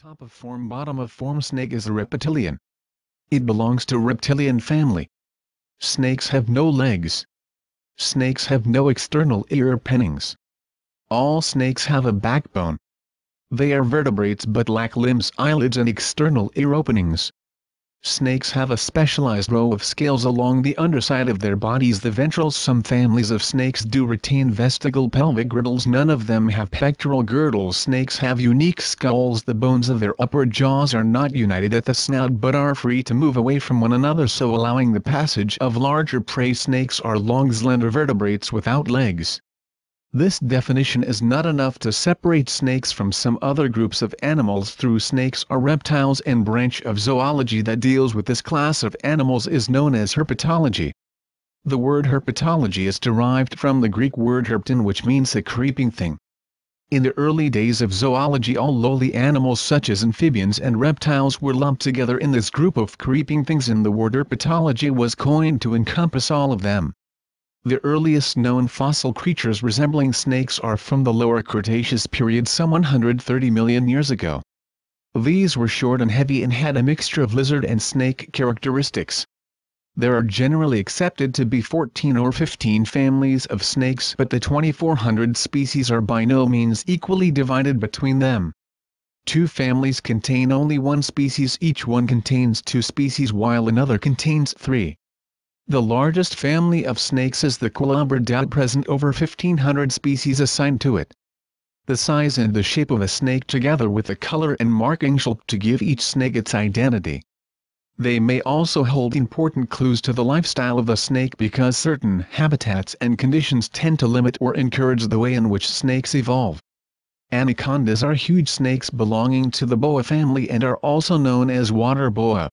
Top of form, bottom of form. Snake is a reptilian. It belongs to reptilian family. Snakes have no legs. Snakes have no external ear pennings. All snakes have a backbone. They are vertebrates but lack limbs, eyelids and external ear openings. Snakes have a specialized row of scales along the underside of their bodies, the ventrals. Some families of snakes do retain vestigial pelvic girdles. None of them have pectoral girdles. Snakes have unique skulls. The bones of their upper jaws are not united at the snout but are free to move away from one another, so allowing the passage of larger prey. Snakes are long, slender vertebrates without legs. This definition is not enough to separate snakes from some other groups of animals. Though snakes are reptiles, and branch of zoology that deals with this class of animals is known as herpetology. The word herpetology is derived from the Greek word herpton, which means a creeping thing. In the early days of zoology, all lowly animals such as amphibians and reptiles were lumped together in this group of creeping things, and the word herpetology was coined to encompass all of them. The earliest known fossil creatures resembling snakes are from the Lower Cretaceous period, some 130 million years ago. These were short and heavy and had a mixture of lizard and snake characteristics. There are generally accepted to be 14 or 15 families of snakes, but the 2,400 species are by no means equally divided between them. Two families contain only one species, each one contains two species while another contains three. The largest family of snakes is the Colubridae, present over 1,500 species assigned to it. The size and the shape of a snake, together with the color and markings, help to give each snake its identity. They may also hold important clues to the lifestyle of the snake, because certain habitats and conditions tend to limit or encourage the way in which snakes evolve. Anacondas are huge snakes belonging to the boa family and are also known as water boa.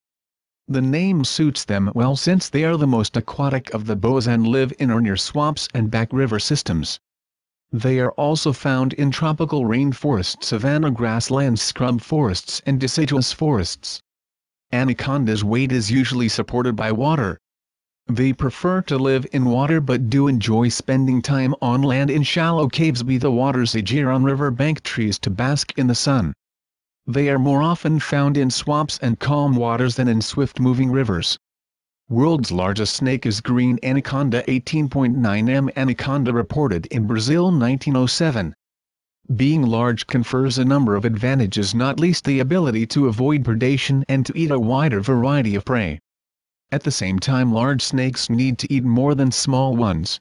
The name suits them well, since they are the most aquatic of the boas and live in or near swamps and back river systems. They are also found in tropical rainforests, savanna grasslands, scrub forests and deciduous forests. Anacondas' weight is usually supported by water. They prefer to live in water but do enjoy spending time on land in shallow caves by the water's edge or on riverbank trees to bask in the sun. They are more often found in swamps and calm waters than in swift-moving rivers. World's largest snake is green anaconda, 18.9 m. Anaconda reported in Brazil 1907. Being large confers a number of advantages, not least the ability to avoid predation and to eat a wider variety of prey. At the same time, large snakes need to eat more than small ones.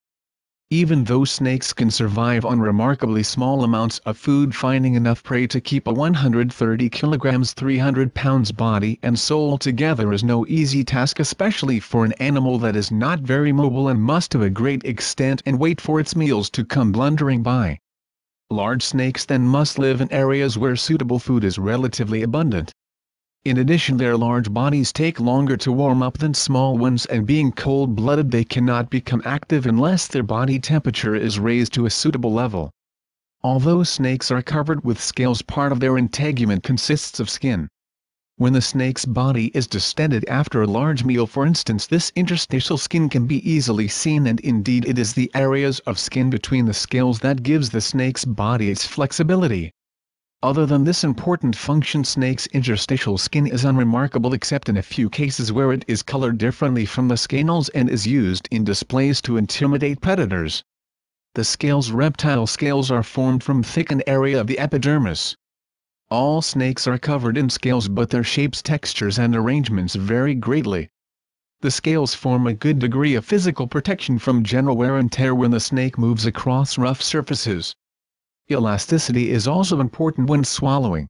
Even though snakes can survive on remarkably small amounts of food, finding enough prey to keep a 130 kilograms 300 pounds body and soul together is no easy task, especially for an animal that is not very mobile and must to a great extent and wait for its meals to come blundering by. Large snakes then must live in areas where suitable food is relatively abundant. In addition, their large bodies take longer to warm up than small ones, and being cold-blooded, they cannot become active unless their body temperature is raised to a suitable level. Although snakes are covered with scales, part of their integument consists of skin. When the snake's body is distended after a large meal, for instance, this interstitial skin can be easily seen, and indeed it is the areas of skin between the scales that gives the snake's body its flexibility. Other than this important function, snake's interstitial skin is unremarkable except in a few cases where it is colored differently from the scales and is used in displays to intimidate predators. The scales, reptile scales, are formed from thickened area of the epidermis. All snakes are covered in scales, but their shapes, textures and arrangements vary greatly. The scales form a good degree of physical protection from general wear and tear when the snake moves across rough surfaces. Elasticity is also important when swallowing.